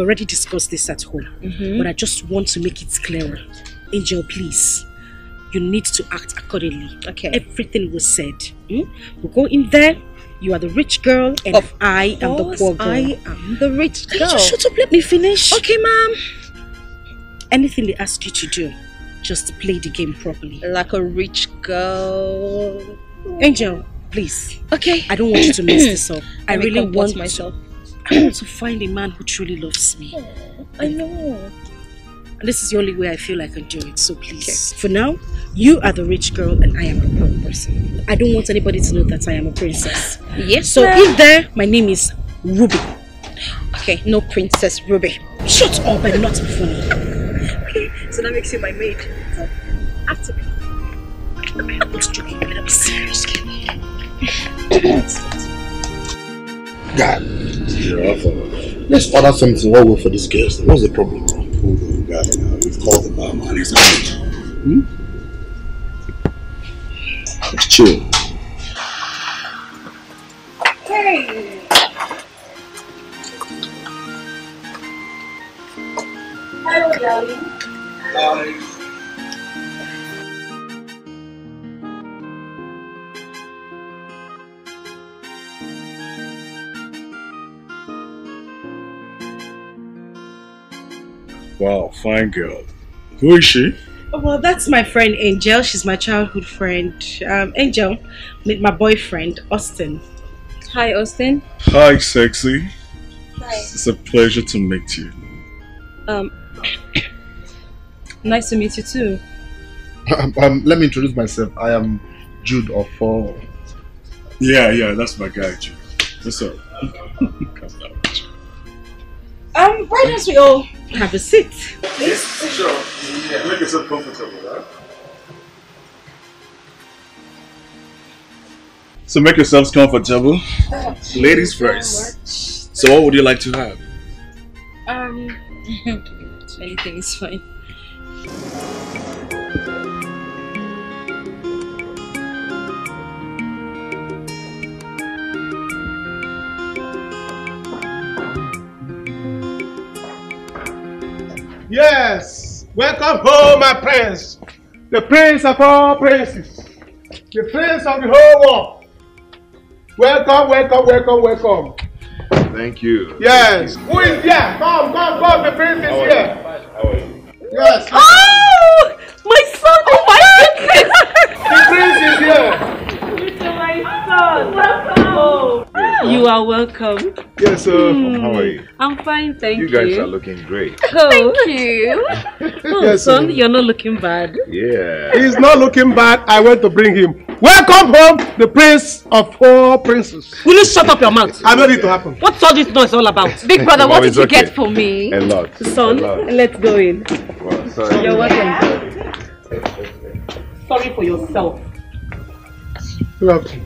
we already discussed this at home, but I just want to make it clearer. Angel, please, you need to act accordingly. Okay. Everything was said. We'll go in there. You are the rich girl, and I am the poor girl. I am the rich girl. Can you just shut up? Let me finish. Okay, ma'am. Anything they ask you to do, just play the game properly. Like a rich girl. Angel, please. Okay. I don't want you to mess this up. I really want myself. I want to find a man who truly loves me. Oh, I know. And this is the only way I feel I can do it, so please. Okay. For now, you are the rich girl and I am the poor person. I don't want anybody to know that I am a princess. Yes. So in there, my name is Ruby. Okay, no Princess Ruby. Shut up and not be funny. Okay, so that makes you my maid. After me. I'm not joking, I'm serious. God, let's order something while we wait for these girls. What's the problem? Hold on, guys. Now we've called the barman. He's out. Chill. Hey. Hello, darling. Hi. Wow, fine girl. Who is she? Well, that's my friend Angel. She's my childhood friend. Angel, meet my boyfriend, Austin. Hi, Austin. Hi, sexy. Hi. It's a pleasure to meet you. Nice to meet you too. Let me introduce myself. I am Jude Ofor. Yeah, that's my guy, Jude. What's up? Why don't we all have a seat, please? Yes, sure. Yeah. Make yourself comfortable, huh? So make yourselves comfortable. Ladies first. So what would you like to have? Anything is fine. Yes, welcome home, my prince, the prince of all princes, the prince of the whole world. Welcome, welcome, welcome, welcome. Thank you. Yes. Thank you. Who is here? Come, the prince is here. How are you? Yes. Oh, my son! Oh my goodness! The prince is here. Mr. My son, welcome home. You are welcome. Yes, sir. How are you? I'm fine, thank you. You guys are looking great. Oh, thank you. Yes, son, you're not looking bad. Yeah. He's not looking bad. I went to bring him. Welcome home, the prince of all princes. Will you shut up your mouth? I know it to happen. What's all this noise all about? Big brother, what did you get for me? A lot. Son, let's go in. Well, sorry. You're welcome. Sorry for yourself. Love you.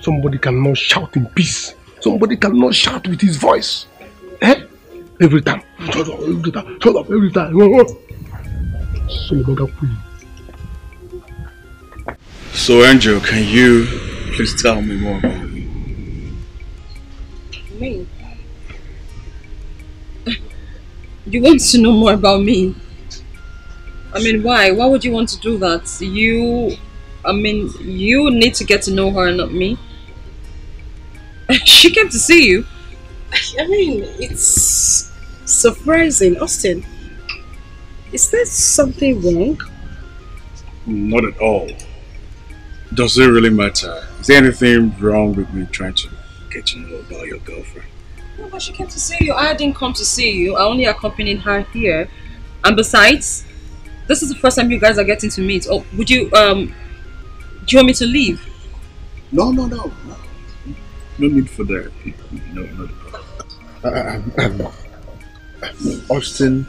Somebody cannot shout in peace. Somebody cannot shout with his voice. Eh? Every time. Shut up, every time. Shut up, every time. So, Angel, can you please tell me more about you? Me? You want to know more about me? I mean, why? Why would you want to do that? You need to get to know her, not me. She came to see you. I mean, it's surprising. Austin, is there something wrong? Not at all. Does it really matter? Is there anything wrong with me trying to get to know about your girlfriend? No, but she came to see you. I didn't come to see you. I only accompanied her here. And besides, this is the first time you guys are getting to meet. Oh, would you, do you want me to leave? No. No need for that. No. Austin,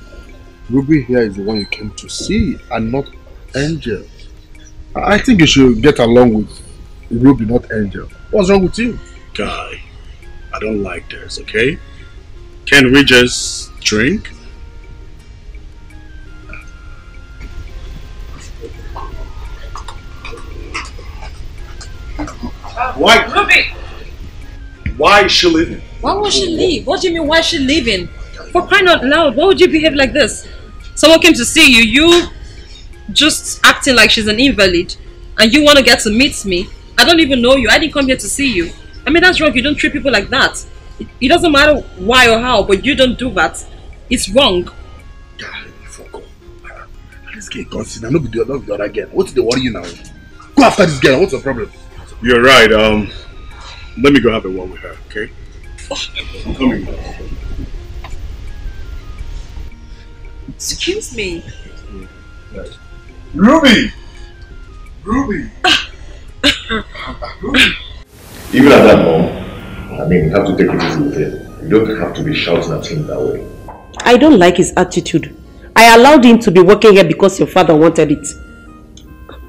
Ruby here is the one you came to see and not Angel. I think you should get along with Ruby, not Angel. What's wrong with you? Guy, I don't like this, okay? Can we just drink? Why? Ruby! Why is she leaving? Why was she leaving? What do you mean, why is she leaving? For crying out loud, why would you behave like this? Someone came to see you, you just acting like she's an invalid, and you want to get to meet me. I don't even know you, I didn't come here to see you. I mean, that's wrong, you don't treat people like that. It doesn't matter why or how, but you don't do that. It's wrong. This girl consider no be the other girl. What's the worry you now? Go after this girl. What's the problem? You're right. Let me go have a word with her. Okay. I'm coming. Excuse me. Ruby. Ruby. Ruby. Even at that moment, I mean, you have to take it easy with him. You don't have to be shouting at him that way. I don't like his attitude. I allowed him to be working here because your father wanted it.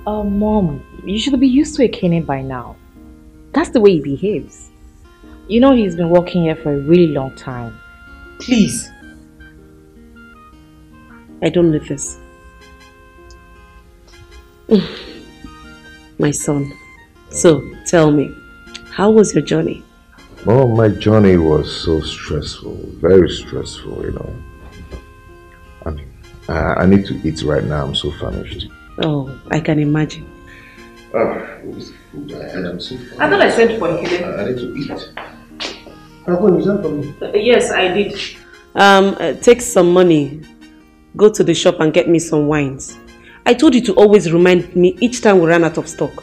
Mom, you should be used to Ekene by now. That's the way he behaves. You know he's been working here for a really long time. Please. I don't need this. My son, so tell me, how was your journey? Oh, my journey was so stressful, very stressful, you know. I mean, I need to eat right now. I'm so famished. Oh, I can imagine. What is the food I had? I'm so famished. I thought I sent for you. I need to eat. You sent for me? Yes, I did. Take some money. Go to the shop and get me some wines. I told you to always remind me each time we run out of stock.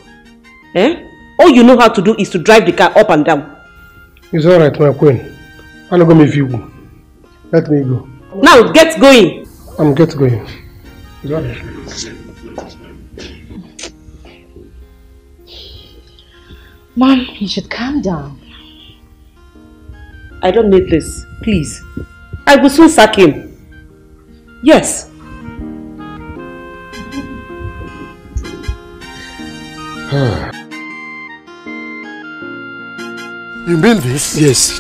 Eh? All you know how to do is to drive the car up and down. It's alright, my queen. I'm not going to leave you. Let me go. Now, get going. I'm good to go here. Mom, you should calm down. I don't need this, please. I will soon sack him. Yes. You mean this? Yes,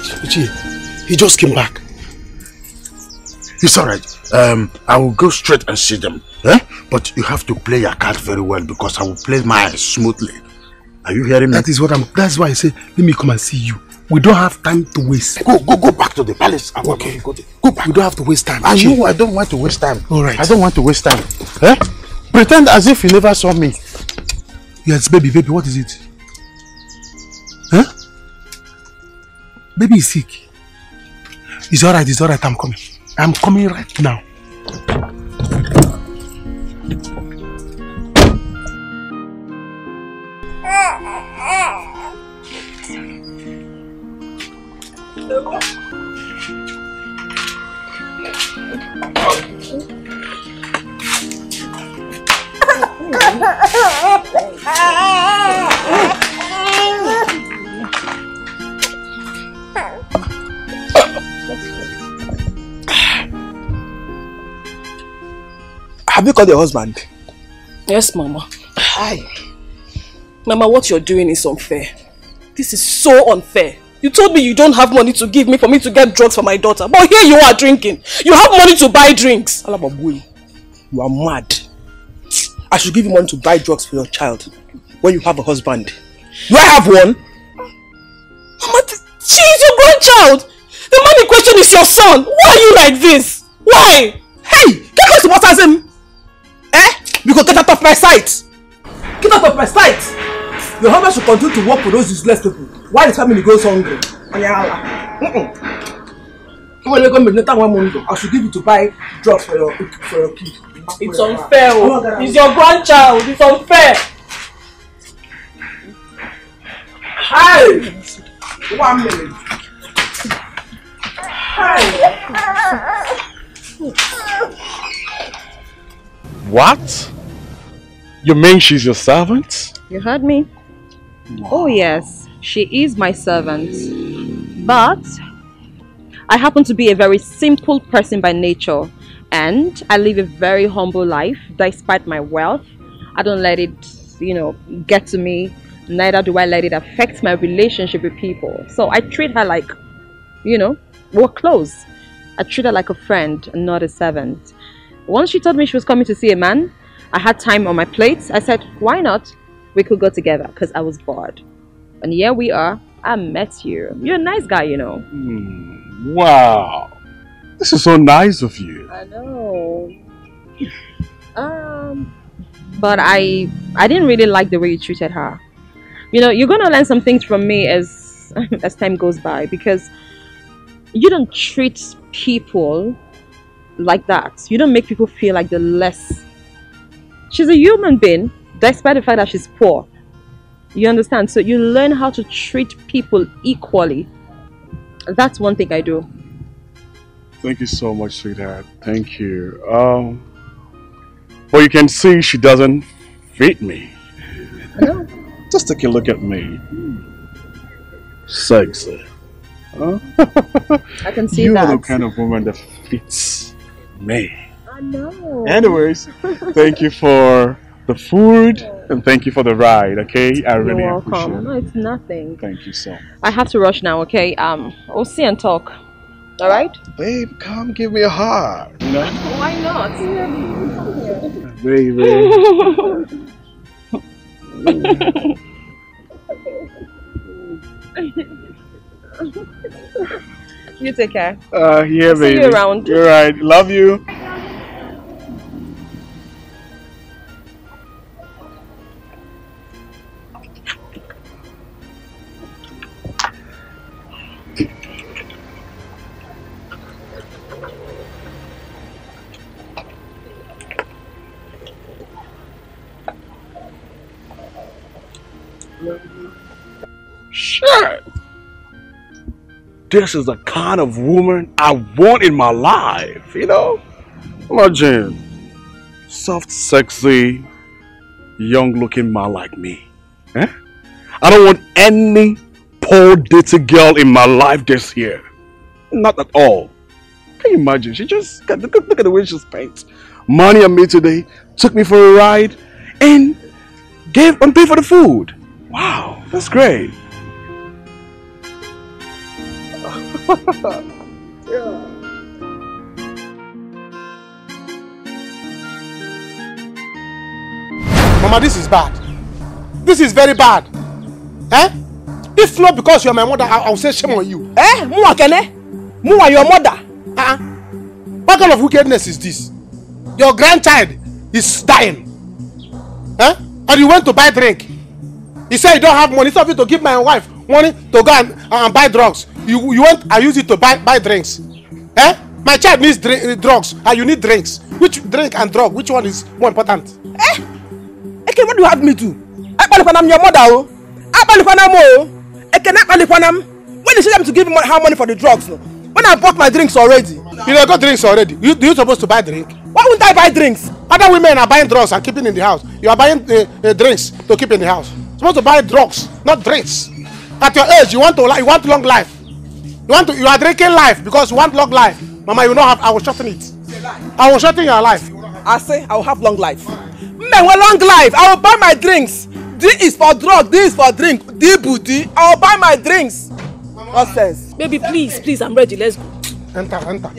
he just came back. It's alright. I will go straight and see them, eh? But you have to play your card very well because I will play mine smoothly. Are you hearing me? That's why I say, let me come and see you. We don't have time to waste. Go back to the palace. Okay. Go back. We don't have to waste time. I know I don't want to waste time. All right. I don't want to waste time. Eh? Pretend as if you never saw me. Yes, baby, what is it? Huh? Baby is sick. It's alright, I'm coming. I'm coming right now. Have you called your husband? Yes, Mama. Hi. Mama, what you're doing is unfair. This is so unfair. You told me you don't have money to give me for me to get drugs for my daughter. But here you are drinking. You have money to buy drinks. Alababoy, you are mad. I should give you money to buy drugs for your child when you have a husband. Do I have one? Mama, she is your grandchild. The man in question is your son. Why are you like this? Why? Hey, get close to what has him. Eh? Because get out of my sight! Get out of my sight! Your husband should continue to work for those useless people while his family goes hungry. I should give you to buy drugs for your kid. It's unfair. It's your grandchild. It's unfair. Hi! 1 minute. Hi! What? You mean she's your servant? You heard me. Wow. Oh yes, she is my servant. But I happen to be a very simple person by nature, and I live a very humble life despite my wealth. I don't let it, get to me. Neither do I let it affect my relationship with people. So I treat her like, we're close. I treat her like a friend and not a servant. Once she told me she was coming to see a man, I had time on my plate. I said, why not? We could go together because I was bored. And here we are. I met you. You're a nice guy, Wow. This is so nice of you. I know. But I didn't really like the way you treated her. You know, you're gonna learn some things from me as time goes by, because you don't treat people like that. You don't make people feel like they're less. She's a human being, despite the fact that she's poor. You understand? So you learn how to treat people equally. That's one thing I do. Thank you so much, sweetheart. Thank you. Well, you can see she doesn't fit me. No. Just take a look at me. Sexy. Huh? I can see you that. You're the kind of woman that fits me. I know. Anyways, thank you for the food and thank you for the ride, okay? I really appreciate it. You're welcome. No, it's nothing. Thank you so much. I have to rush now, okay? We'll see and talk. All right? Babe, come give me a hug. You know? Why not? Baby. You take care. Yeah, baby. See you around. All right. Love you. Shit! This is the kind of woman I want in my life, you know? Imagine, soft, sexy, young-looking man like me. Eh? I don't want any poor, dirty girl in my life this year. Not at all. Can you imagine? She just, look at the way she spent money on me today, took me for a ride, and gave and paid for the food. Wow, that's great. Yeah. Mama, this is bad. This is very bad. Eh? If not because you are my mother, I'll say shame on you. Eh? Mua Kene? Mua, your mother. Uh-uh. What kind of wickedness is this? Your grandchild is dying. Eh? And you went to buy drink. He said you don't have money. It's of you to give my wife money to go and buy drugs. You went and used it to buy drinks. Eh? My child needs drugs and you need drinks. Which drink and drug? Which one is more important? Eh? Ekene, what do you have me do? I am your mother. When you see them to give her money for the drugs, no? When I bought my drinks already. You got drinks already. You're supposed to buy drink. Why wouldn't I buy drinks? Other women are buying drugs and keeping in the house. You are buying drinks to keep in the house. Supposed to buy drugs, not drinks. At your age, you want long life. You are drinking life because you want long life. Mama, you know I will shorten it. I will shorten your life. I say I will have long life. Man, well, long life. I will buy my drinks. This is for drug. This is for drink. This booty. I will buy my drinks. Nonsense. Baby, please, please, I'm ready. Let's go. Enter, enter.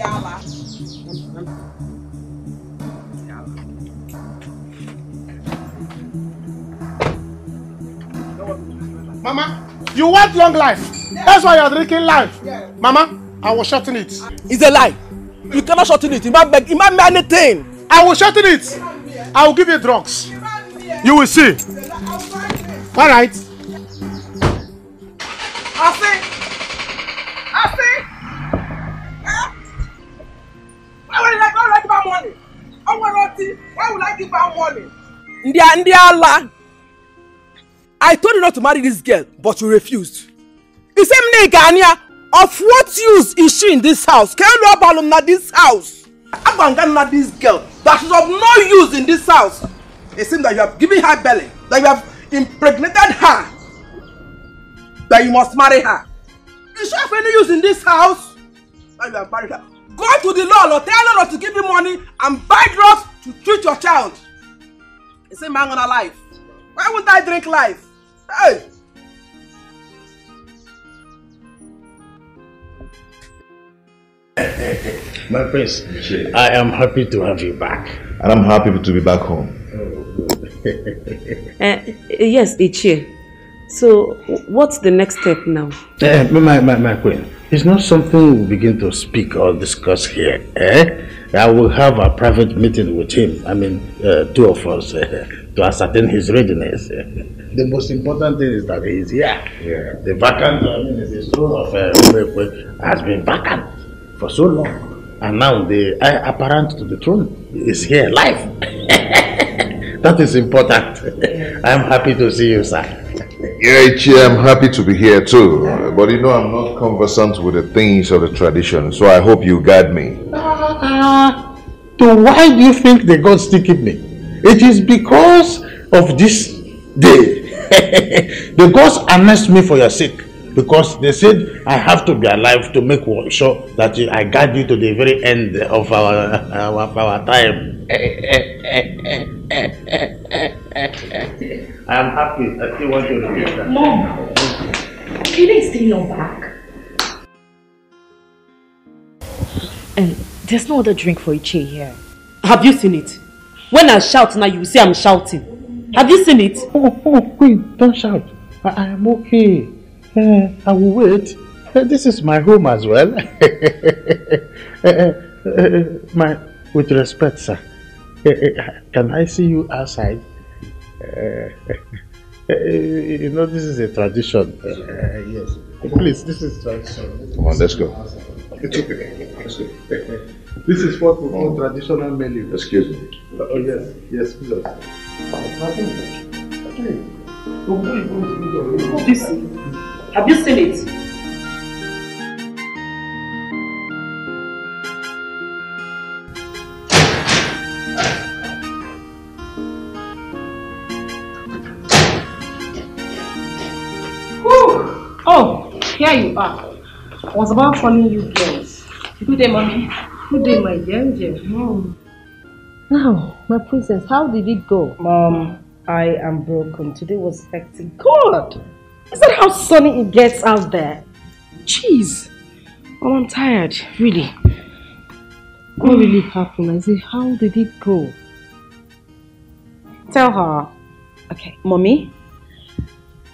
Mama, you want long life. Yeah. That's why you are drinking life. Yeah. Mama, I will shorten it. It's a lie. You cannot shorten it. You might beg. You might make anything. I will shorten it. I will give you drugs. You will see. All right. Why would I give her money? Ndia, I told you not to marry this girl, but you refused. You say, Mnegania, of what use is she in this house? Can you know about this house? I'm going to get this girl that is of no use in this house. It seems that you have given her belly, that you have impregnated her, that you must marry her. Is she of any use in this house? That you have married her. Go to the Lord, tell Lord to give you money and buy drugs to treat your child. It's a man on a life. Why won't I drink life? Hey! My prince, I am happy to have you back. And I'm happy to be back home. Yes, Ichie. So, what's the next step now? My queen. It's not something we'll begin to speak or discuss here, eh? I will have a private meeting with him, two of us, to ascertain his readiness. The most important thing is that he is here. Yeah. The vacant, the throne of Ekene has been vacant for so long. And now the apparent to the throne is here, live. That is important. I'm happy to see you, sir. Yeah, I'm happy to be here too, but you know I'm not conversant with the things of the tradition, so I hope you guide me. So why do you think the gods still keep me? It is because of this day. The gods announced me for your sake, because they said I have to be alive to make sure that I guide you to the very end of our time. I am happy that you want to repeat that. Mom, can I stay long back? And there's no other drink for Ichie here. Have you seen it? When I shout now, you say I'm shouting. Have you seen it? Oh, Queen, don't shout. I am okay. I will wait. This is my home as well. With respect, sir, can I see you outside? You know, this is a tradition. Yes. Please, this is tradition. Come on, let's go. Let's go. This is what we call traditional menu. Excuse me. Oh, yes. Yes, please. Okay. Have you seen it? Oh, here you are. I was about calling you girls. Good day, mommy. Good day, my dear Angel. Now, my princess, how did it go? Mom, I am broken. Today was hectic. God! Is that how sunny it gets out there? Jeez. Oh, I'm tired, really. What really happened? I say, how did it go? Tell her. Okay, mommy.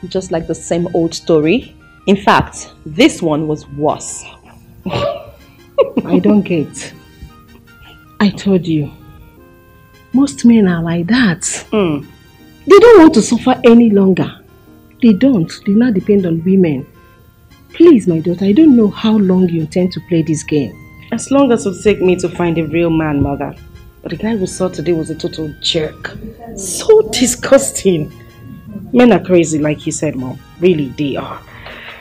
Just like the same old story. In fact, this one was worse. I don't get. I told you. Most men are like that. They don't want to suffer any longer. They don't. They now depend on women. Please, my daughter, I don't know how long you intend to play this game. As long as it will take me to find a real man, mother. But the guy we saw today was a total jerk. So disgusting. Men are crazy, like you said, Mom. Really, they are.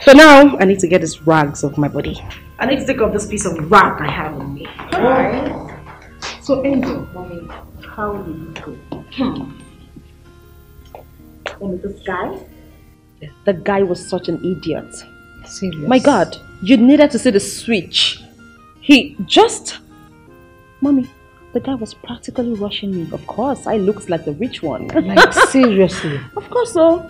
So now, I need to get these rags off my body. I need to take off this piece of rag I have on me. Alright. So, Angel, mommy, how will you go? And this guy? The guy was such an idiot. Serious? My God, you needed to see the switch. He just... Mommy, the guy was practically rushing me. Of course, I looked like the rich one. Like, seriously? Of course so.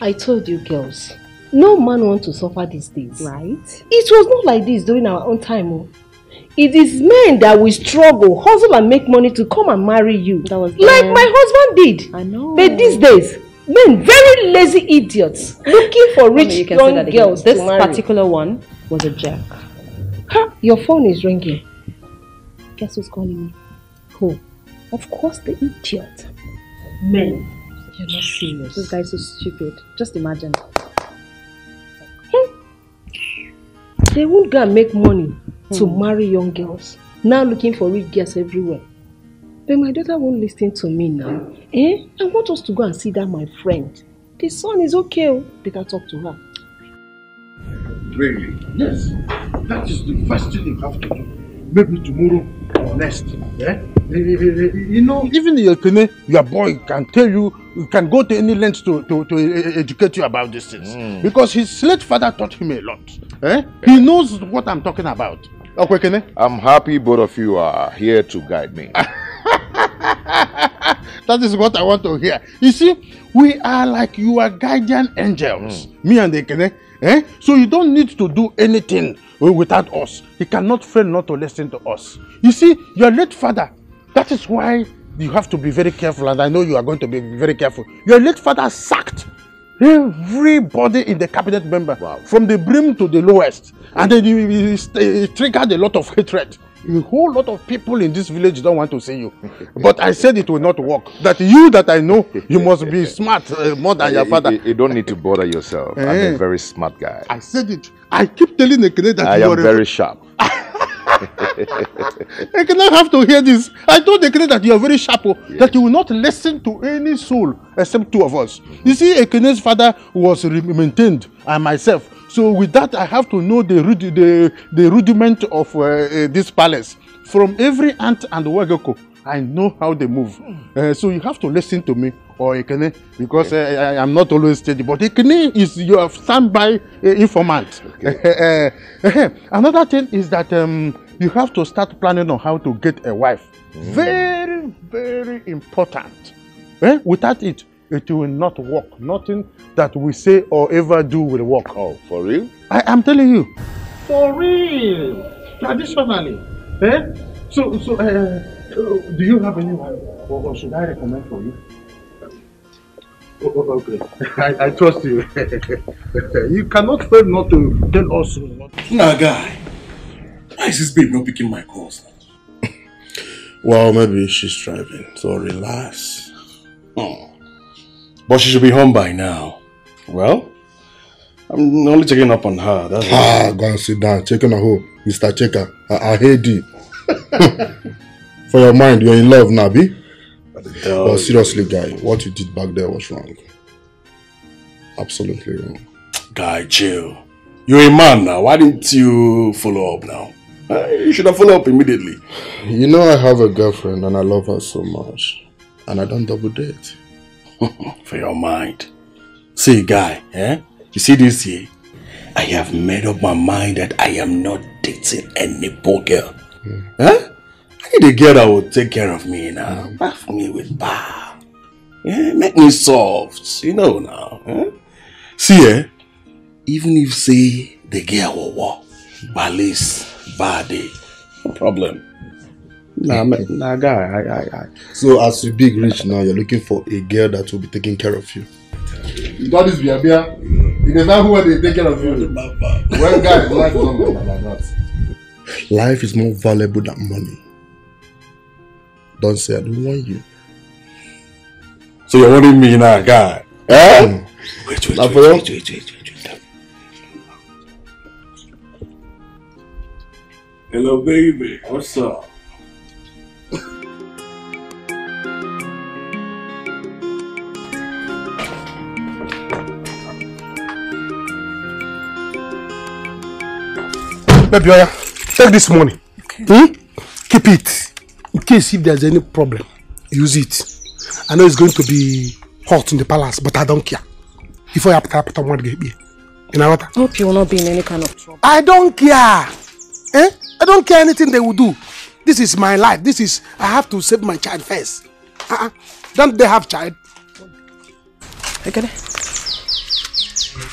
I told you girls, no man wants to suffer these days. Right? It was not like this during our own time. Oh. It is men that will struggle, hustle and make money to come and marry you. That was like my husband did. I know. But these days... Men, very lazy idiots, looking for rich young girls. This particular one was a jerk. Huh? Your phone is ringing. Guess who's calling me? Who? Of course, the idiot. Men. You're not serious. This guy is so stupid. Just imagine. They won't go and make money to marry young girls. Now looking for rich girls everywhere. But my daughter won't listen to me now. Eh? I want us to go and see that my friend. The son is okay, but I'll talk to her. Really? Yes. That is the first thing you have to do. Maybe tomorrow or next. Eh? You know, even the Ekene, your boy can tell you, you can go to any length to educate you about these things. Because his late father taught him a lot. Eh? He knows what I'm talking about. Okay, Ekene? I'm happy both of you are here to guide me. That is what I want to hear. You see, we are like your guardian angels, me and Ekene. Eh? So you don't need to do anything without us. He cannot fail not to listen to us. You see, your late father, that is why you have to be very careful, and I know you are going to be very careful. Your late father sacked Everybody in the cabinet member, wow, from the brim to the lowest, and then you triggered a lot of hatred. A whole lot of people in this village don't want to see you. But I said it will not work. That you that I know, you must be smart more than your father. You don't need to bother yourself. I'm a very smart guy. I said it. I keep telling Ekene that you are very sharp. I cannot have to hear this. I told Ekene that you are very sharp, yes, that you will not listen to any soul except two of us. You see, Ekene's father was maintained, and myself. So with that, I have to know the rudiment of this palace. From every ant and wagoko, I know how they move. So you have to listen to me, or Ekene, because I am not always steady. But Ekene is your standby informant. Okay. Another thing is that you have to start planning on how to get a wife. Mm. Very, very important. Without it, it will not work. Nothing that we say or ever do will work. Oh, for real? I am telling you. For real? Traditionally. So do you have any wife? Or should I recommend for you? Okay. I trust you. You cannot fail not to tell us. Nah, guy. Why is this babe not picking my calls? Well, maybe she's driving, so relax. Oh. But she should be home by now. Well, I'm only checking up on her. That's go and sit down. Checking her home. Mr. Checker, I hate you. For your mind, you're in love, Nabi. But seriously, guy, what you did back there was wrong. Absolutely wrong. Guy, chill. You're a man now. Why didn't you follow up now? You should have followed up immediately. You know I have a girlfriend and I love her so much. And I don't double date. For your mind. See, guy, you see this here? I have made up my mind that I am not dating any poor girl. Mm. I need a girl that will take care of me now. Bath me with bath. Yeah? Make me soft. You know now. See, even if, say, the girl will walk, balise, body, no problem. Nah, guy, I. So as you big rich now, you're looking for a girl that will be taking care of you. You got this, Biabia. It is not who will take care of you. Well, guys, life is not like that. Life is more valuable than money. Don't say I don't want you. So you're wanting me now, guy? Eh? Wait. Hello, baby. What's up? Baby, take this money. Okay. Keep it. In case if there's any problem, use it. I know it's going to be hot in the palace, but I don't care. If I have to put one game here, you know what? I hope you will not be in any kind of trouble. I don't care. I don't care anything they will do. This is my life. This is, I have to save my child first. Don't they have child? Okay.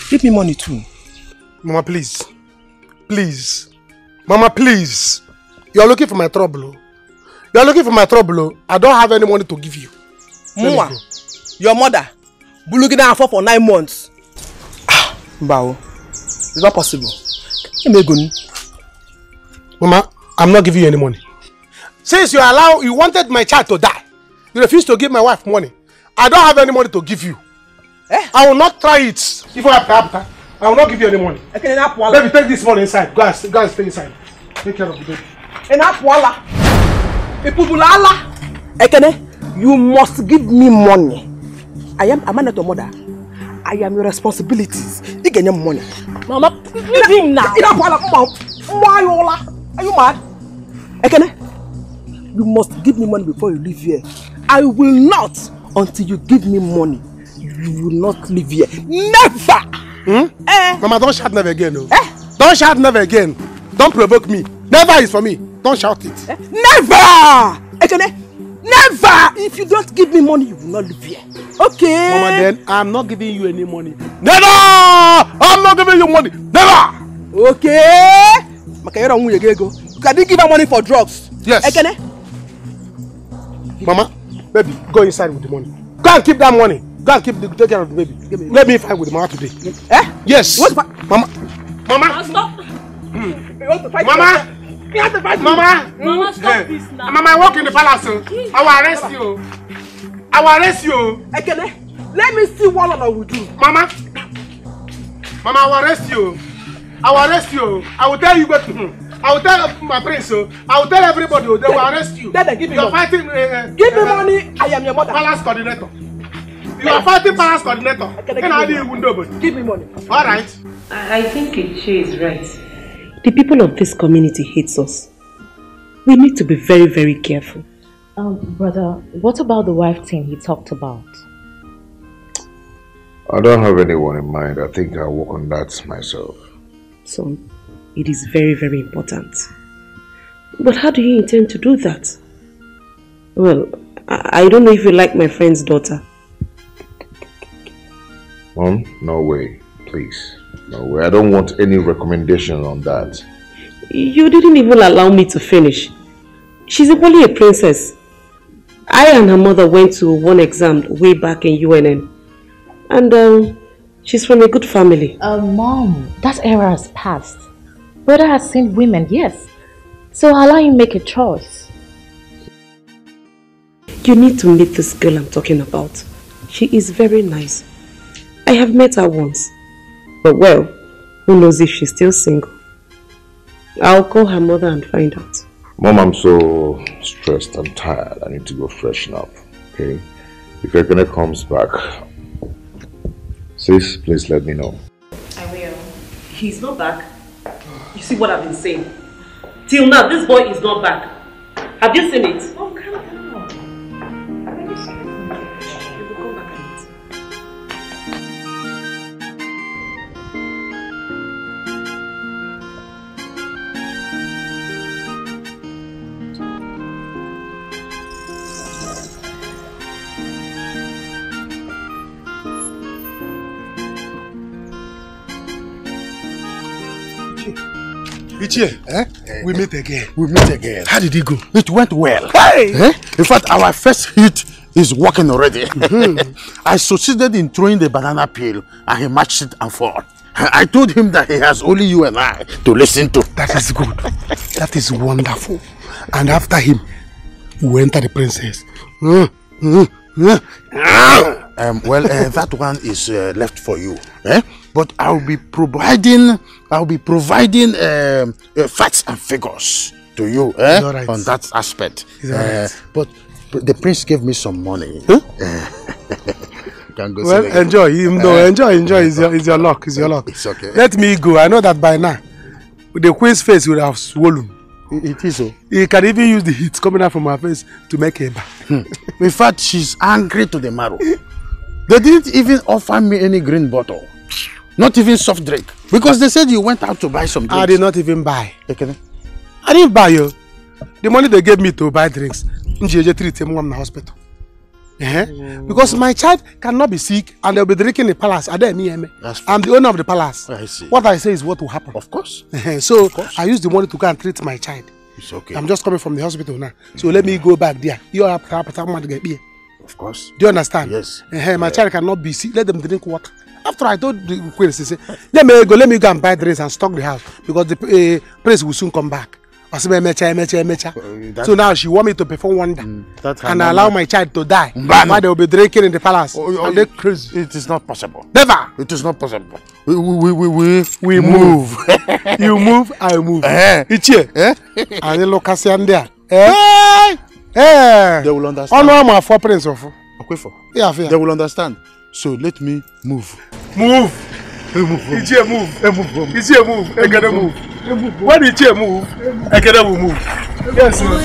Give me money too. Mama, please. Please. Mama, please. You're looking for my trouble. You're looking for my trouble. I don't have any money to give you. Mama, your mother will look down for 9 months. Bao. It's not possible. Mama, I'm not giving you any money. Since you wanted my child to die, you refused to give my wife money. I don't have any money to give you. I will not try it. If I have to, I will not give you any money. Okay, baby, take this money inside. Go and stay inside. Take care of the baby. Enough, wala. Ekene, you must give me money. I'm not your mother. I am your responsibilities. You get your money. Mama, leave him now. Enough, wala. Are you mad? Ekene, you must give me money before you leave here. I will not until you give me money. You will not leave here. Never! Mama, don't shout never again. No. Don't shout never again. Don't provoke me. Never is for me. Don't shout it. Never! Ekene, never! If you don't give me money, you will not live here. Okay? Mama, then I'm not giving you any money. Never! I'm not giving you money. Never! Okay? I didn't give her money for drugs. Yes. Ekene? Mama, baby, go inside with the money. Go and keep that money. Go and keep the take care of the baby. Let me fight with Mama today. Eh? Yes. What? Mama. Mama. Stop. You want to fight? Mama. You have to fight. Mama. Mama, stop this now. Mama, walk in the palace. I will arrest you. I will arrest you. Ekene, let me see what I will do. Mama. Mama, I will arrest you. I will arrest you. I will tell you what to do. I will tell my prince. I will tell everybody. They will arrest you. Dad, give me money. Fighting, give me money. I am your mother. Palace coordinator. You are fighting palace coordinator. Give me money. All right. I think Ichi is right. The people of this community hates us. We need to be very, very careful. Brother, what about the wife thing he talked about? I don't have anyone in mind. I think I'll work on that myself. So, it is very, very important. But how do you intend to do that? Well, I don't know if you like my friend's daughter. Mom, no way. Please. No way. I don't want any recommendation on that. You didn't even allow me to finish. She's equally a princess. I and her mother went to one exam way back in UNN. And she's from a good family. Mom, that era has passed. Brother has seen women, yes. So allow him make a choice. You need to meet this girl I'm talking about. She is very nice. I have met her once. But well, who knows if she's still single. I'll call her mother and find out. Mom, I'm so stressed and tired. I need to go freshen up, okay? If Ekene comes back, sis, please let me know. I will. He's not back. You see what I've been saying? Till now, this boy is not back. Have you seen it? Oh, calm down. I think you said it. You will go back and we meet again. We meet again. How did it go? It went well. Hey! Eh? In fact, our first hit is working already. I succeeded in throwing the banana peel and he matched it and fall. I told him that he has only you and I to listen to. That is good. That is wonderful. And after him, we enter the princess. That one is left for you. Eh? But I'll be providing facts and figures to you right. On that aspect. Right. But the prince gave me some money. Huh? Can go well, enjoy. No, enjoy. It's your luck. It's okay. Let me go. I know that by now, the queen's face would have swollen. It is so. He can even use the heat coming out from her face to make her back. In fact, she's angry to the marrow. They didn't even offer me any green bottle. Not even soft drink. Because they said you went out to buy some drinks. I did not even buy. Okay. I didn't buy you. The money they gave me to buy drinks, I treated him in the hospital. Because my child cannot be sick and they'll be drinking in the palace. I'm the owner of the palace. I see. What I say is what will happen. Of course. So of course. I used the money to go and treat my child. It's okay. I'm just coming from the hospital now. So let me go back there. You are here. Of course. Do you understand? Yes. My child cannot be sick. Let them drink water. After I told the queen, she said, let me go and buy drinks and stock the house because the prince will soon come back. So now she wants me to perform wonder and allow my child to die. Why they will be drinking in the palace? Are they crazy? It is not possible. Never. It is not possible. We move. You move, I move. It's here. And the location there. They will understand. Oh no, my four prince of. Okay for. Yeah, they will understand. So let me move. Move! It's here move. I gotta move. When it's here move, I gotta move. Yes, sir.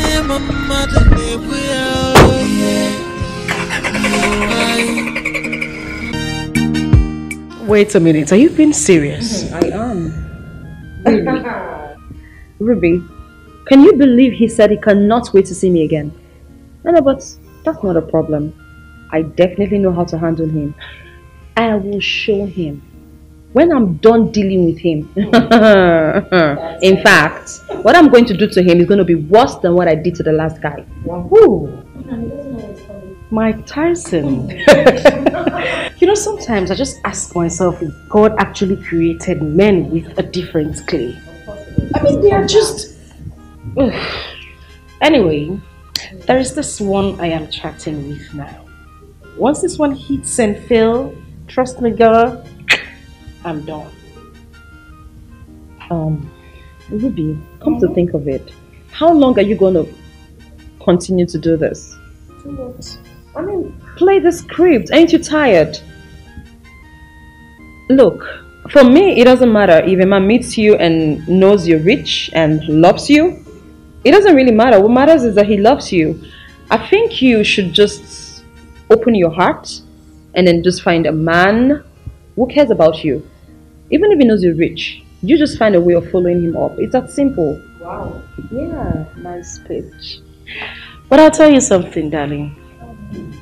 Wait a minute, are you being serious? I am. Ruby, can you believe he said he cannot wait to see me again? No, but that's not a problem. I definitely know how to handle him. I will show him. When I'm done dealing with him. In fact, what I'm going to do to him is going to be worse than what I did to the last guy. Wow. Ooh. Mike Tyson. You know, sometimes I just ask myself if God actually created men with a different clay. I mean, they are just... Anyway, there is this one I am chatting with now. Once this one hits and fail, trust me, girl, I'm done. Ruby, come to think of it, how long are you going to continue to do this? Do what? I mean, play the script. Ain't you tired? Look, for me, it doesn't matter if a man meets you and knows you're rich and loves you. It doesn't really matter. What matters is that he loves you. I think you should just open your heart and then just find a man who cares about you. Even if he knows you're rich, you just find a way of following him up. It's that simple. Wow. Yeah, nice pitch. But I'll tell you something, darling.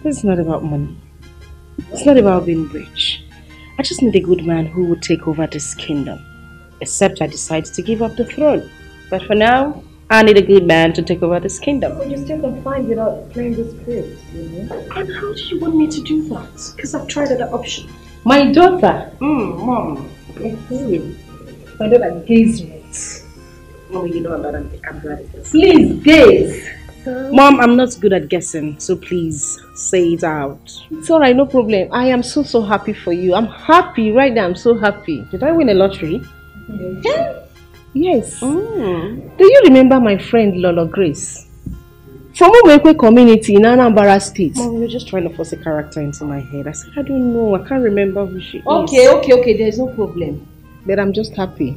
This is not about money. It's not about being rich. I just need a good man who would take over this kingdom. Except I decide to give up the throne. But for now, I need a good man to take over this kingdom. But you're still confined without playing the script, you know? And how do you want me to do that? Because I've tried other options. My daughter! Mom. My daughter gaze it. Mommy, you know I'm glad at this. Please, gaze! Mom, I'm not good at guessing, so please say it out. It's alright, no problem. I am so happy for you. I'm happy right now. I'm so happy. Did I win a lottery? Yeah. Yes. Do you remember my friend Lola Grace? From a Ekene community in Anambra State. Mom, you're just trying to force a character into my head. I said, I don't know. I can't remember who she is. Okay. There's no problem. But I'm just happy.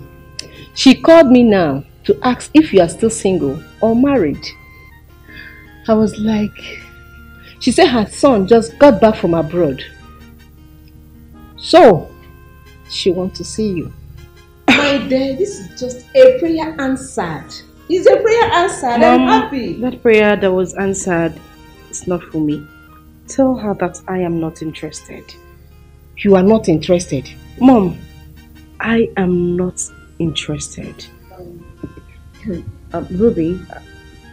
She called me now to ask if you are still single or married. I was like, she said her son just got back from abroad. So, she wants to see you. My dear, this is just a prayer answered. It's a prayer answered. Mom, I'm happy. That prayer that was answered is not for me. Tell her that I am not interested. You are not interested. Mom, I am not interested. Ruby...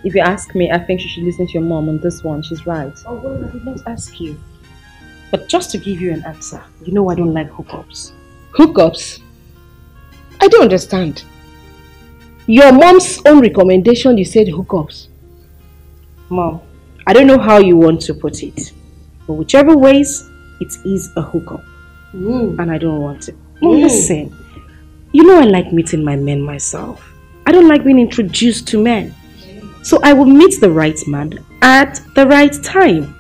If you ask me, I think you should listen to your mom on this one. She's right. Oh, well, I did not ask you. But just to give you an answer, you know I don't like hookups. Hookups? I don't understand. Your mom's own recommendation, you said hookups. Mom, I don't know how you want to put it. But whichever ways, it is a hookup. And I don't want it. Mom, listen. You know I like meeting my men myself. I don't like being introduced to men. So I will meet the right man at the right time.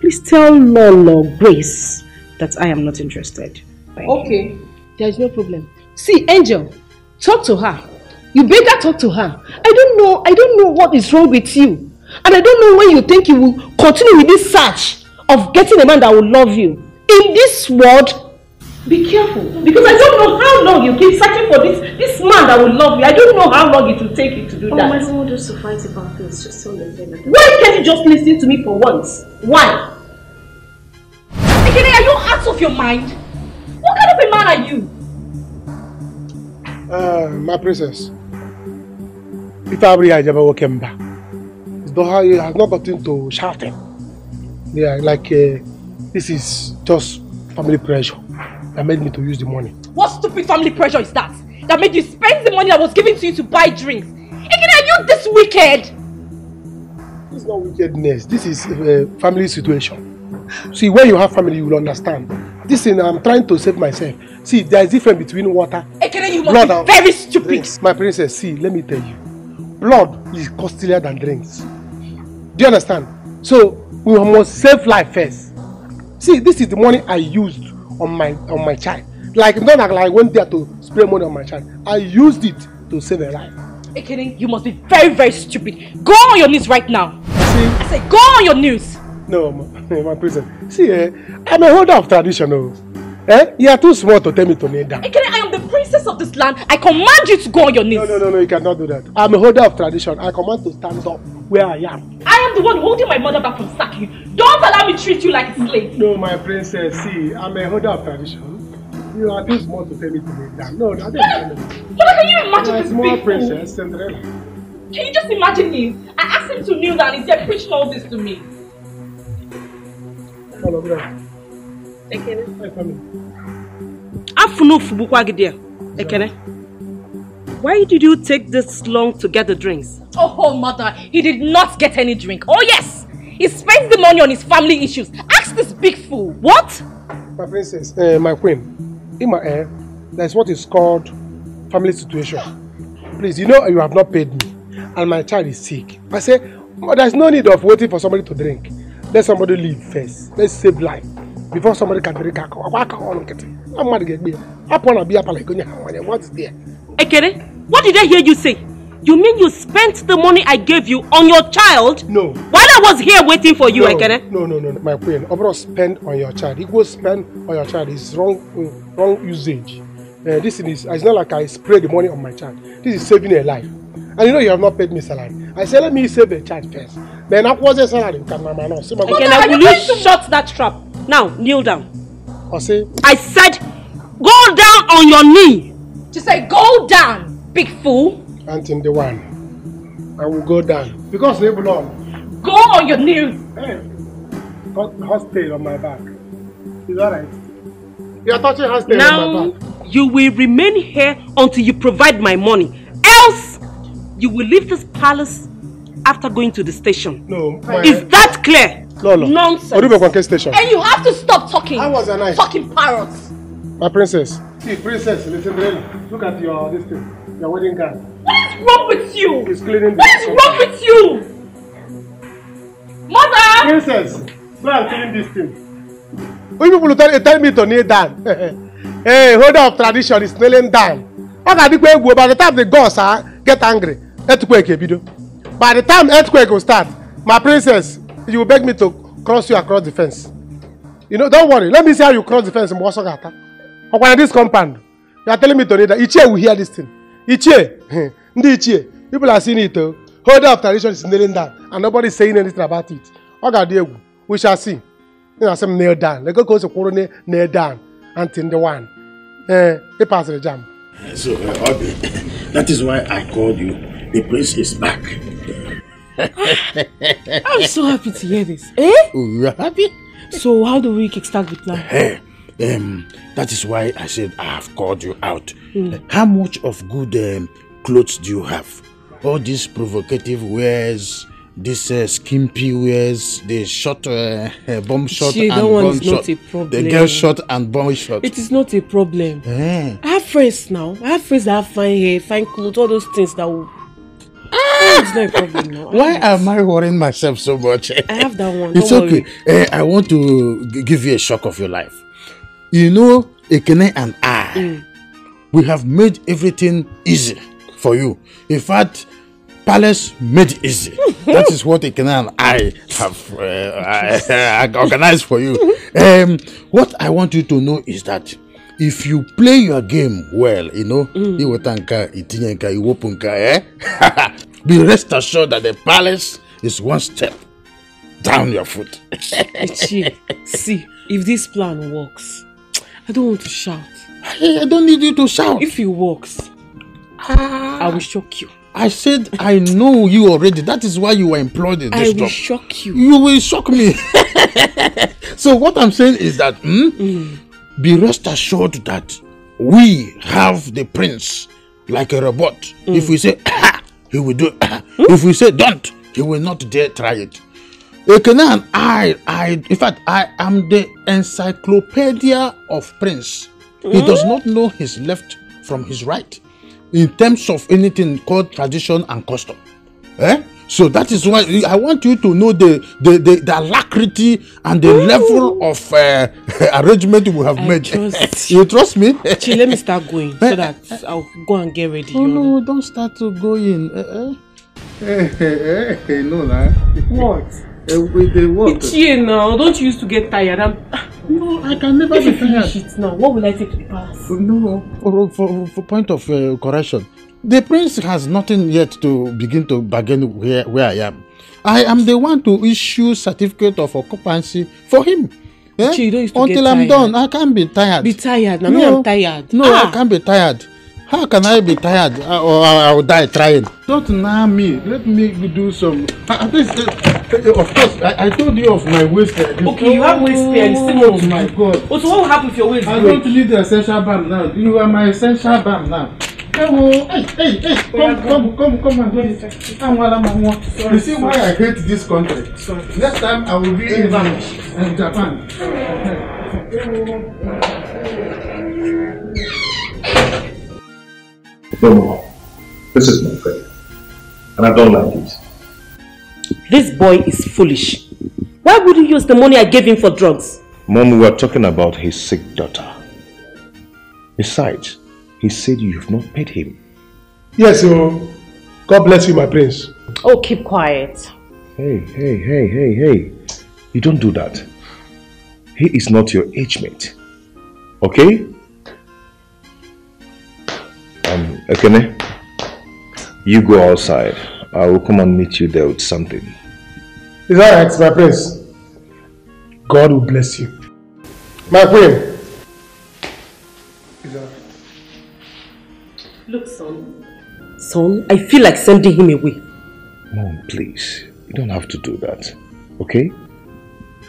Please tell Lola Grace that I am not interested. Thank you. There is no problem. See, Angel, talk to her. You better talk to her. I don't know what is wrong with you. And I don't know when you think you will continue with this search of getting a man that will love you. In this world, be careful. Because I don't know how long you keep searching for this man that will love you. I don't know how long it will take you to do that. My mother used to fight about this. Just so that. Why can't you just listen to me for once? Why? Ekene, are you out of your mind? What kind of a man are you? My princess. Peter Abriya Jabba Wakemba. It has not gotten to shouting. Yeah, this is just family pressure. That made me to use the money. What stupid family pressure is that? That made you spend the money that was given to you to buy drinks. Again, are you this wicked? This is not wickedness. This is a family situation. See, when you have family, you will understand. This thing, I'm trying to save myself. See, there is difference between water. Again, you must be very stupid. Drinks. My princess, see, let me tell you. Blood is costlier than drinks. Do you understand? So, we must save life first. See, this is the money I used on my child. Not like I went there to spray money on my child. I used it to save a life. Ekene, you must be very, very stupid. Go on your knees right now. See? I said, go on your knees. No, my princess. See, I'm a holder of traditional. You are too small to tell me to kneel down. Ekene, I am the princess of this land. I command you to go on your knees. No, you cannot do that. I'm a holder of tradition. I command to stand up where I am. I am the one holding my mother back from sacking you. Don't allow me to treat you like a slave. No, my princess, see, I'm a holder of tradition. You are too small to tell me to kneel down. No, that doesn't matter. But can you imagine this small people? Princess, Cinderella. Can you just imagine this? I asked him to kneel down, he said, preach all this to me. Hello, good afternoon. Ekene. Why did you take this long to get the drinks? Oh, mother, he did not get any drink. Oh, yes. He spent the money on his family issues. Ask this big fool. What? My princess, my queen, in my air, that's what is called family situation. Please, you know you have not paid me. And my child is sick. I say, there's no need of waiting for somebody to drink. Let somebody live first. Let's save life. Before somebody can drink alcohol. I'm mad at me. I want to be up like what's there? Ekene, what did I hear you say? You mean you spent the money I gave you on your child? No. While I was here waiting for you, Ekene? No, my queen. Overall spend on your child. It was spend on your child. It's wrong usage. This is, it's not like I spray the money on my child. This is saving a life. And you know you have not paid me salary. I said, let me save the child first. Then I was a salary. Ekene, will you shut that trap? Now, kneel down. I said, go down on your knee. She said, go down, big fool. Aunt in the one. I will go down. Because they belong. Go on your knee. Hey, got hostage on my back. Is that right? You are touching hostage on my back. Now, you will remain here until you provide my money. Else, you will leave this palace after going to the station. No. Is that clear? No. Nonsense. Station. And you have to stop talking. I was a nice. Fucking parrots. My princess. See, princess, listen, really. Look at your this thing. Your wedding gown. What is wrong with you? It's cleaning. What is wrong with you? Mother! Princess, go and clean this thing. You people tell me to kneel down. Hey, holder of tradition is kneeling down. By the time the gods get angry, earthquake will by the time earthquake will start, my princess, you will beg me to cross you across the fence. You know, don't worry. Let me see how you cross the fence in Mwasogata. When this compound, you are telling me to read that. Ichie will hear this thing. Ichie. Ndi Ichie. People are seeing it. Holder of tradition is kneeling down. And nobody is saying anything about it. We shall see. You know, some nail down. They go close to corona, nail down. Until the one. They pass the jam. So, Obi, that is why I called you. The prince is back. I'm so happy to hear this. Eh? You're happy? So, how do we kickstart with plan? That is why I said I have called you out. How much of good clothes do you have? All these provocative wears, these skimpy wears, the short, bomb shot and bomb shot. The girl shot and bomb shot. It is not a problem. I have friends now. I have friends that have fine hair, fine clothes, all those things that will... It's not a problem now. Why am I worrying myself so much? I have that one. It's okay. I want to give you a shock of your life. You know, Ekene and I, we have made everything easy for you. In fact, palace made easy. That is what Ekene and I have organized for you. What I want you to know is that if you play your game well, you know, be rest assured that the palace is one step down your foot. See, if this plan works, I don't want to shout. I don't need you to shout. If it works, I will shock you. I said I know you already. That is why you were employed in this job. I will shock you. You will shock me. So what I'm saying is that, be rest assured that we have the prince like a robot. If we say, he will do. If we say don't, he will not dare try it. Ekene and I, in fact, I am the encyclopedia of prince. He does not know his left from his right in terms of anything called tradition and custom. So that is why I want you to know the alacrity and the level of arrangement we have made. You trust me? Actually, let me start going so that I'll go and get ready. Oh, no, don't start to go in. No, nah. What? With the what? Ichie now, don't you used to get tired? No, I can never be tired. If you finish it now, what will I take to pass? No, for point of correction, the prince has nothing yet to begin to bargain where I am. I am the one to issue certificate of occupancy for him. Ichie, you don't used to get tired. Until I'm done, I can't be tired. Be tired, now I'm tired. No, I can't be tired. How can I be tired or I will die trying? Don't now me. Let me do some. At least, of course, I told you of my waist. Okay, you have waist pain. Oh my God. But so what will happen if your waist pain? I don't need the essential band now. You are my essential band now. Hey, come and do this. You see why I hate this country? Sorry. Next time I will be in Japan. No, Mom. This is my friend. And I don't like it. This boy is foolish. Why would he use the money I gave him for drugs? Mom, we were talking about his sick daughter. Besides, he said you've not paid him. Yes, so God bless you, my prince. Oh, keep quiet. Hey. You don't do that. He is not your age mate. Okay? Ekene, you go outside. I will come and meet you there with something. It's alright, my prince. God will bless you. My friend. Look, son. Son, I feel like sending him away. Mom, please. You don't have to do that. Okay?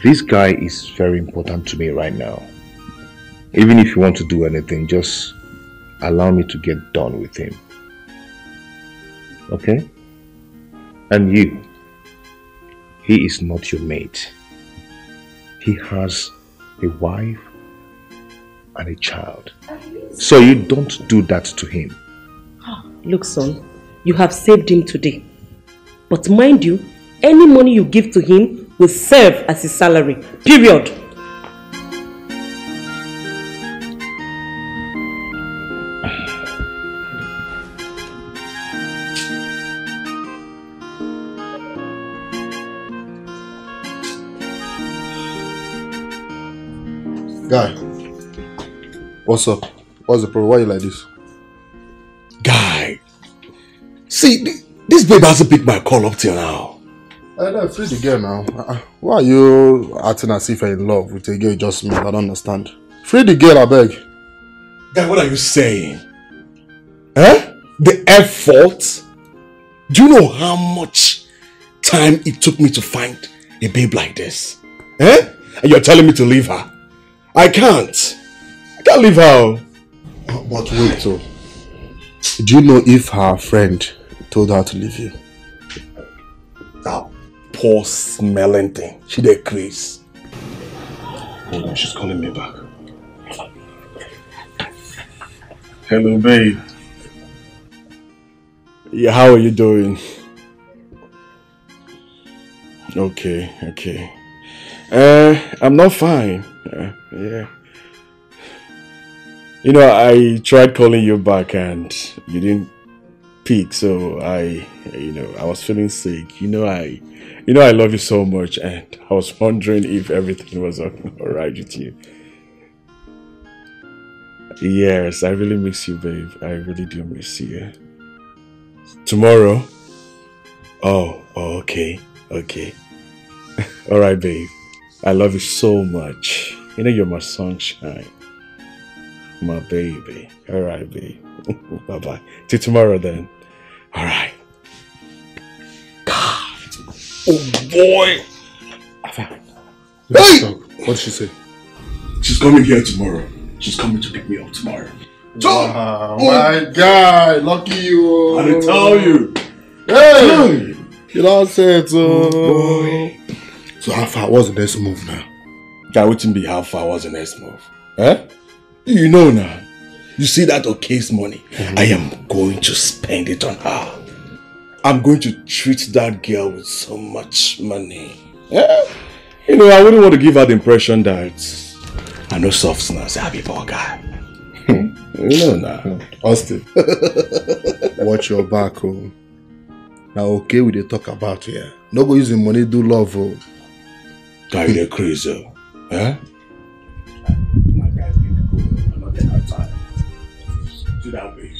This guy is very important to me right now. Even if you want to do anything, just allow me to get done with him. Okay? And you. He is not your mate. He has a wife and a child. So you don't do that to him. Look, son, you have saved him today. But mind you, any money you give to him will serve as his salary. Period. Guy, what's up? What's the problem? Why are you like this? Guy, see, this baby hasn't picked my call up till now. I don't free the girl now. Why are you acting as if you're in love with a girl just me? I don't understand. Free the girl, I beg. Guy, what are you saying? Huh? The effort? Do you know how much time it took me to find a babe like this? Huh? And you're telling me to leave her? I can't. I can't leave her. But wait, so do you know if her friend told her to leave you? That poor smelling thing. She did Chris. Hold on, she's calling me back. Hello, babe. Yeah, how are you doing? Okay. I'm not fine. Yeah. You know, I tried calling you back and you didn't pick, so I was feeling sick. I love you so much, and I was wondering if everything was all right with you. Yes, I really miss you, babe. I really do miss you. Tomorrow? Oh, okay. All right, babe. I love you so much. You know you're my sunshine. My baby. Alright, babe. Bye-bye. Till tomorrow then. Alright. God. Oh boy. Hey! What did she say? She's coming here tomorrow. She's coming to pick me up tomorrow. Wow, oh my God. Lucky you. I didn't tell you. Hey! You don't say it. Oh boy. So how far was the next move now? Guy, wouldn't be how far was the next move. Eh? You know now. You see that okay's money? Mm-hmm. I am going to spend it on her. I'm going to treat that girl with so much money. Eh? You know, I wouldn't want to give her the impression that I know softs now, say happy poor guy. You know now. Austin. Watch your back, oh. Now okay we dey talk about here. Yeah. No go using money, do love, oh. Guy, you're crazy. Huh? My guys need to go. I'm not getting outside. See that babe?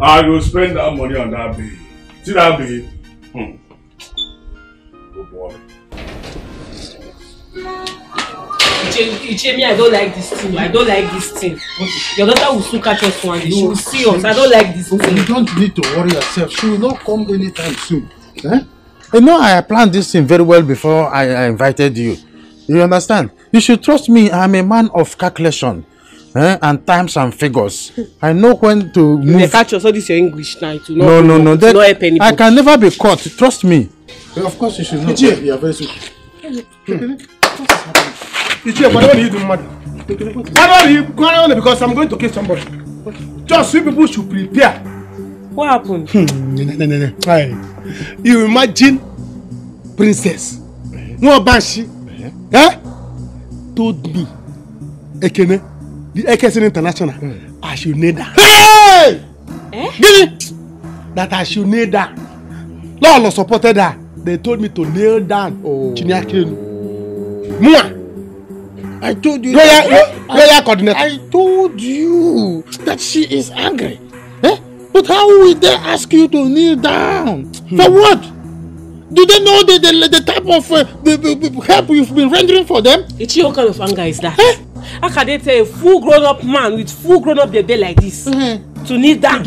I will spend that money on that babe. See that babe? Good boy. Ichemi, I don't like this thing. I don't like this thing. Your daughter will soon catch us one day. She will see us. I don't like this thing. You don't need to worry yourself. She will not come anytime soon. Eh? You know, I planned this thing very well before I invited you. You understand? You should trust me. I'm a man of calculation. Eh? And times and figures. I know when to move. They catch us. So this is your English now. No. That, I can never be caught. Trust me. Well, of course you should not. You are very sweet. What is happening? Whatever you do, madam. Whatever you go on, because I'm going to kill somebody. Just you people should prepare. What happened? No. You imagine princess. No banshee. Eh? Told me. Ekene. The Ekene International. I should need that. Hey! That I should need that. Lola supported her. They told me to kneel down. I told you. I told you that she is angry. Eh? But how will they ask you to kneel down? For what? Do they know the type of the help you've been rendering for them? What kind of anger is that? Eh? How can they tell a full grown-up man with full grown-up baby like this to kneel down?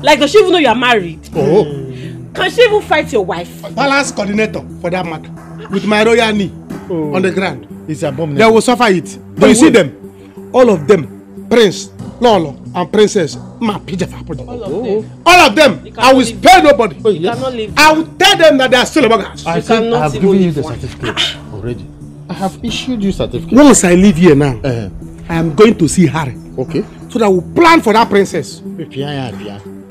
Like, does she even know you are married? Oh. Can she even fight your wife? Balance coordinator, for that matter. With my royal knee on the ground. It's abominable. They will suffer it. But you see them? All of them. Prince, Lolo, and Princess. My All of them. I will spare nobody. Oh, yes. I will tell them that they are still abogas. I have given you the certificate already. I have issued you certificate. Once I leave here now, I am going to see her. Okay. So that we plan for that princess.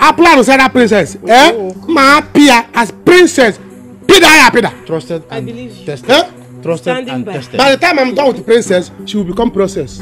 I plan to say that princess. Ma Pia as princess. Trusted and tested. Trusted and tested. By the time I'm done with the princess, she will become processed.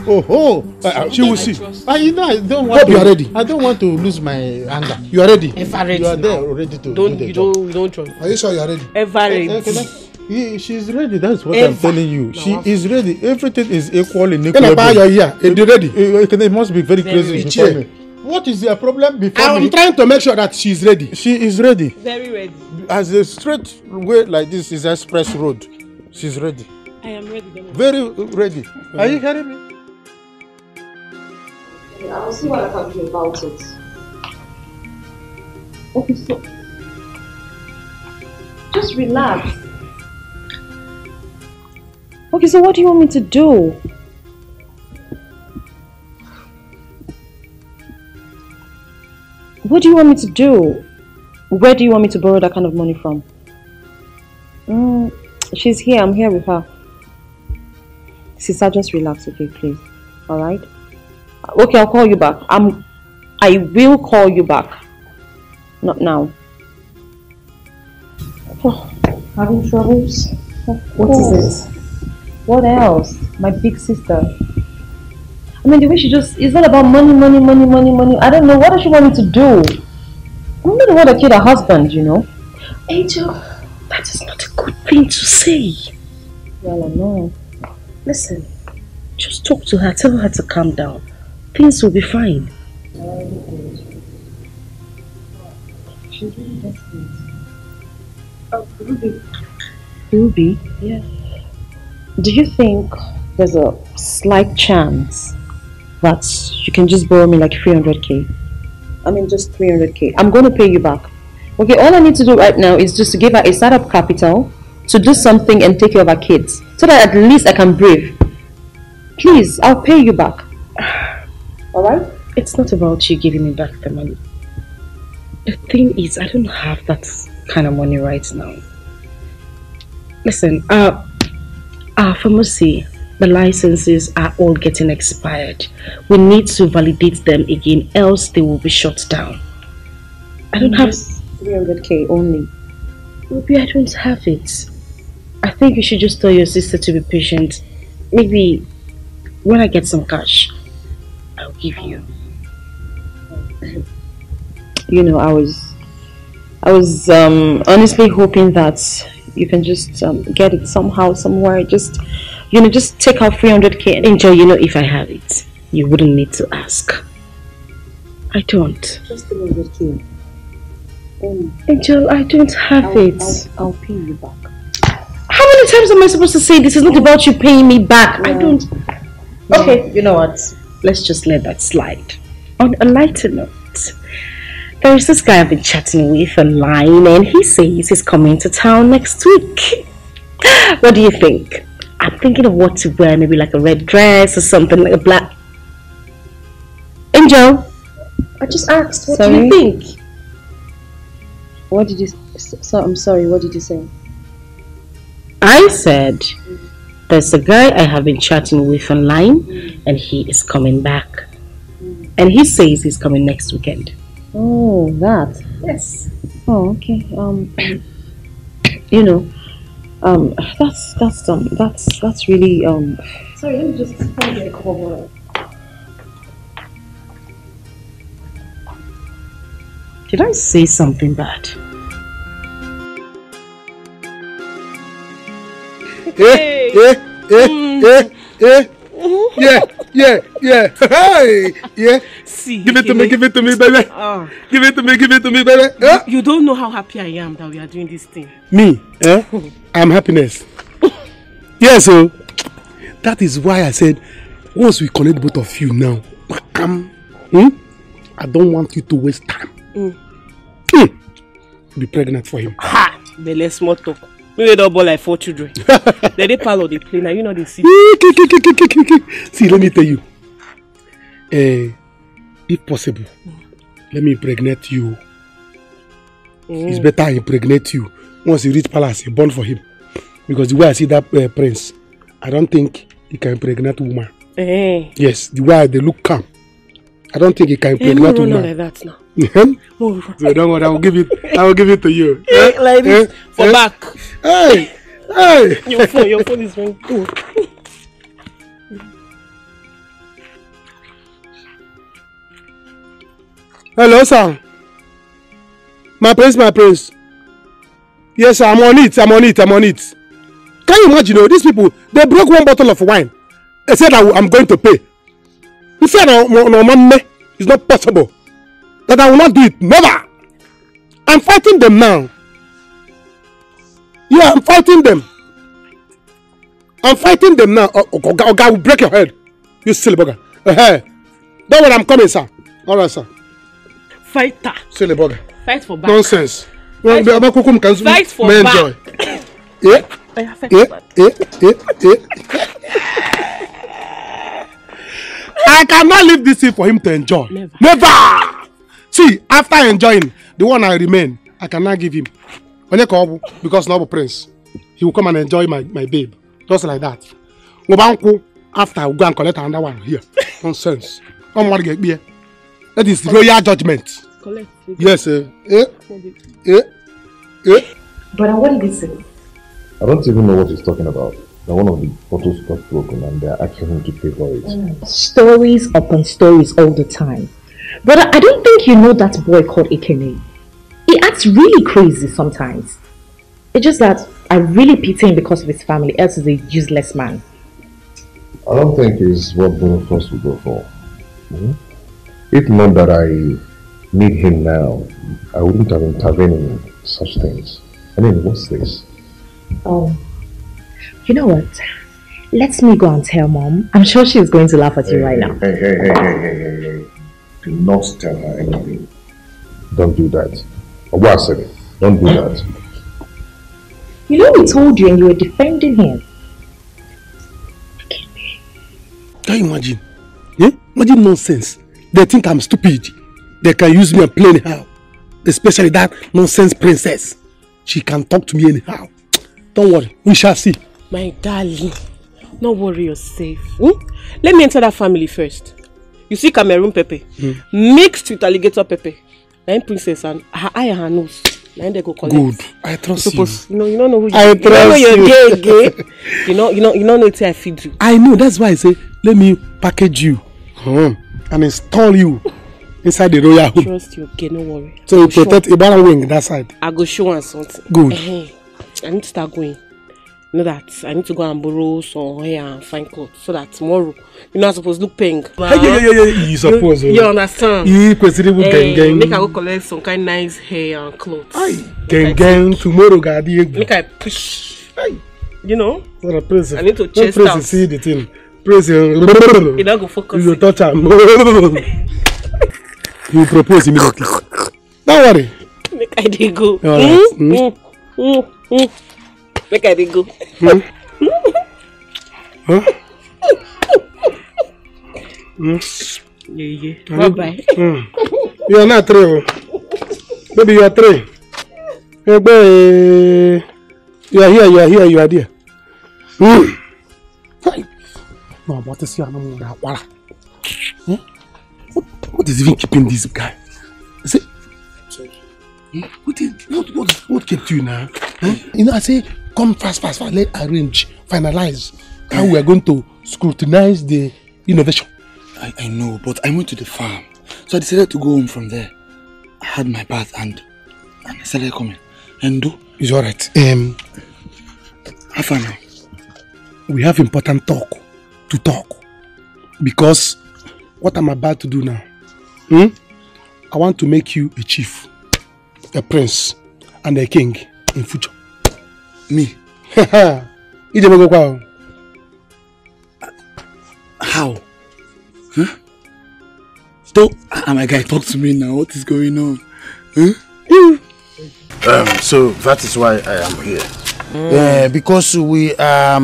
She will see. You know, I don't want. Hope you are ready. I don't want to lose my anger. You are ready. You are there already to do the job. You don't trust. Are you sure you are ready? She's ready. That's what I'm telling you. She is ready. Everything is equal in equal. It must be very crazy before me. What is your problem before me? I'm trying to make sure that she's ready. She is ready. Very ready. As a straight way like this is express road. She's ready. I am ready. Very ready. Are you hearing me? I will see what I can do about it. Okay, so just relax. Okay, so what do you want me to do? What do you want me to do? Where do you want me to borrow that kind of money from? She's here. I'm here with her. Sister, just relax, okay, please. All right? Okay, I'll call you back. I will call you back. Not now. Oh, having troubles? What is it? What else? My big sister. I mean, the way she just, it's all about money. I don't know, what does she want me to do? I'm not the one that killed her husband, you know. Angel, that is not a good thing to say. Well, I know. Listen, just talk to her, tell her to calm down. Things will be fine. She's really desperate. Oh, Ruby. Ruby? Yeah. Do you think there's a slight chance that you can just borrow me like 300k? I mean, just 300k. I'm going to pay you back. Okay, all I need to do right now is just to give her a startup capital to do something and take care of her kids so that at least I can breathe. Please, I'll pay you back. Alright? It's not about you giving me back the money. The thing is, I don't have that kind of money right now. Listen, our pharmacy, the licenses are all getting expired. We need to validate them again, else they will be shut down. I don't have 300k only. Maybe I don't have it. I think you should just tell your sister to be patient. Maybe when I get some cash, I'll give you. You know, I was honestly hoping that you can just get it somehow, somewhere. Just, you know, just take out 300k and enjoy. You know, if I have it, you wouldn't need to ask. I don't. Just 300k. Angel, I don't have it. I'll pay you back. How many times am I supposed to say this is not about you paying me back? I don't... Okay, you know what? Let's just let that slide. On a lighter note, there is this guy I've been chatting with online and he says he's coming to town next week. What do you think? I'm thinking of what to wear, maybe like a red dress or something, like a black... Angel! I just asked, what do you think? What did you... So, I'm sorry, what did you say? I said, there's a guy I have been chatting with online and he is coming back. And he says he's coming next weekend. Oh, that? Yes. Oh, okay. You know, that's really Sorry, let me just get a cup of water. Did I say something bad? Yeah. See, give it to me, give it to me, baby. Give it to me, give it to me, baby. You don't know how happy I am that we are doing this thing. Me? Eh? I'm happiness. Yeah, so that is why I said, once we connect both of you now, I don't want you to waste time. Be pregnant for him. Ha! The less small talk. We double like 4 children. Then they pile on the plane and you know they see. See, let me tell you. If possible, let me impregnate you. It's better I impregnate you. Once you reach palace, you born for him. Because the way I see that prince, I don't think he can impregnate a woman. Yes, the way they look calm. I don't think he can impregnate a woman. Like that now. So don't worry, I will give it to you. Like this, for back. Hey! Your phone is very cool. Hello, sir. My prince. Yes, sir, I'm on it. Can you imagine, these people, they broke one bottle of wine. They said I'm going to pay. He said, no, mommy, it's not possible. That I will not do it. Never. I'm fighting them now. Yeah, I'm fighting them now. Oh, God, I will break your head. You silly bugger. Don't worry, I'm coming, sir. All right, sir. Fighter. Silly bugger. Fight for back. Nonsense. Fight for back. Yeah. I cannot leave this here for him to enjoy. Never. See, after enjoying, the one I remain, I cannot give him. Because now prince, he will come and enjoy my babe. Just like that. After I will go and collect another one here. Nonsense. That is royal judgment. Collect. Yes, sir. But what did he say? I don't even know what he's talking about. That one of the bottles got broken and they are asking him to pay for it. Stories upon stories all the time. But I don't think you know that boy called Ekene. He acts really crazy sometimes. It's just that I really pity him because of his family, else he's a useless man. I don't think it's what both of us would go for. If not that I need him now, I wouldn't have intervened in such things. I mean, what's this? Oh, you know what? Let me go and tell mom. I'm sure she's going to laugh at you right now. Hey. Do not tell her anything. Don't do that. Obviously, don't do that. You know we told you and you were defending him. Can you imagine? Imagine nonsense. They think I'm stupid. They can use me and play anyhow. Especially that nonsense princess. She can talk to me anyhow. Don't worry, we shall see. My darling, don't worry yourself. Let me enter that family first. You see Cameroon pepper, mixed with alligator pepper. Nine princess and her eye and her nose. Nine they go collect. Good. I trust you. No, you don't know who you are. I trust you. You know you're gay. You don't know it's I feed you. I know. That's why I say, let me package you and install you inside the royal home. I trust you. Okay, no worry. So you protect Ibara wing that side. I go show and something. Good. I need to start going. Know that I need to go and borrow some hair and fine clothes so that tomorrow you're not supposed to look pink. You suppose you understand. Make I go collect some kind of nice hair and clothes. Tomorrow, make I push. You know? I need to chest out. Press see the thing. Press it. You don't go focus. You touch him. You propose immediately. Don't worry. Make I dey go. Make I dey go. Huh? Yeah. Bye bye. You are not three. Baby, you are three. Hey, boy. You are here, you are here, you are there. No, but this young man, what is even keeping this guy? Is it? What kept you now? You know, I say, come fast, let's arrange, finalize how we are going to scrutinize the innovation. I know, but I went to the farm, so I decided to go home from there. I had my bath and I started coming. And do it's all right. Have fun now. We have important talk because what I'm about to do now. I want to make you a chief, a prince, and a king in future. Me? How? Huh? Stop! My guy, talk to me now. What is going on? Huh? So that is why I am here. Because we are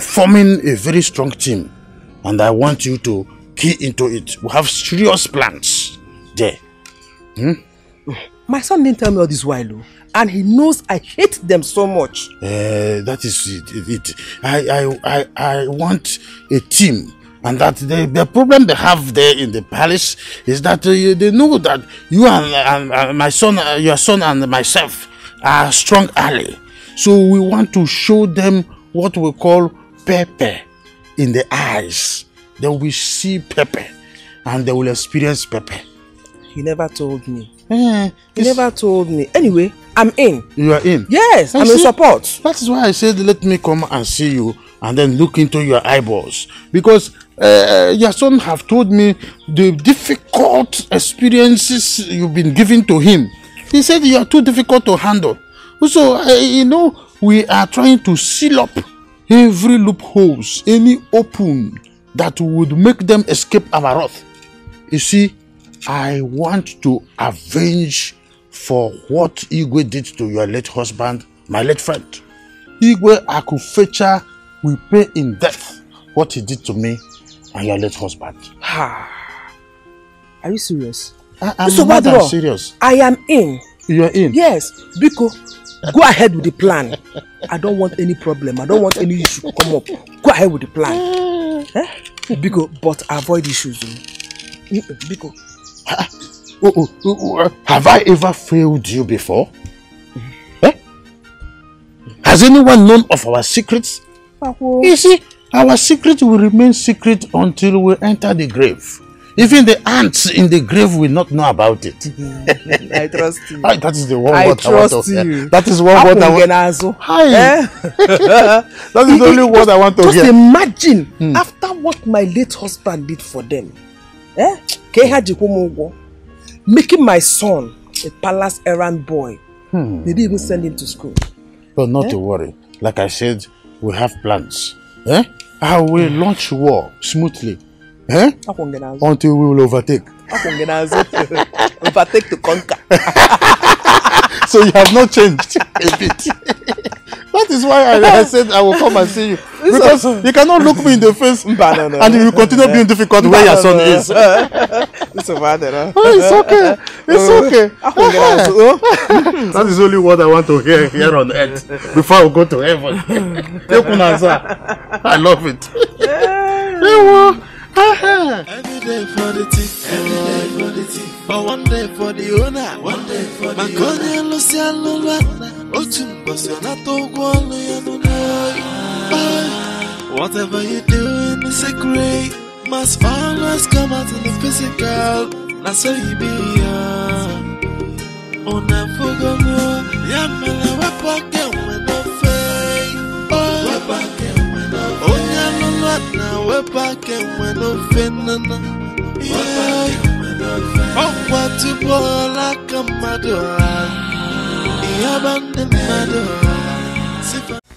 forming a very strong team, and I want you to key into it. We have serious plans there. My son didn't tell me all this while, and he knows I hate them so much. That is it. I want a team. And that the problem they have there in the palace is that they know that you and my son, your son and myself are strong ally. So we want to show them what we call pepper in the eyes. They will see pepper and they will experience pepper. He never told me. He never told me. Anyway, I'm in. You are in? Yes, I'm in support. That is why I said let me come and see you and then look into your eyeballs. Because your son have told me the difficult experiences you've been giving to him. He said you are too difficult to handle. So, we are trying to seal up every loopholes, any open that would make them escape our wrath. You see, I want to avenge for what Igwe did to your late husband, my late friend. Igwe Akufecha will pay in death what he did to me and your late husband. Are you serious? I am so not that serious. I am in. You are in? Yes. Biko, go ahead with the plan. I don't want any problem. I don't want any issue to come up. Go ahead with the plan. Biko, but avoid issues. Biko. Have I ever failed you before? Has anyone known of our secrets? You see, our secret will remain secret until we enter the grave. Even the ants in the grave will not know about it. I trust you. That is the one word I want to hear. That is one word I want to That is the only word I want to hear. Just imagine, after what my late husband did for them, making my son a palace errand boy, maybe even send him to school. But not to worry. Like I said, we have plans. I will launch war smoothly. Until we will overtake. Overtake to conquer. So you have not changed a bit. That is why I said I will come and see you. Because you cannot look me in the face and you will continue being difficult where your son is. It's okay. That is only what I want to hear here on earth before I go to heaven. I love it. Every day for the thief, every day for the thief, but one day for the owner, one day for the owner. Lucia Lola, whatever you do in the secret, must always come out in the physical. That's how you be. On a fogo, Yamela, we're back and we're not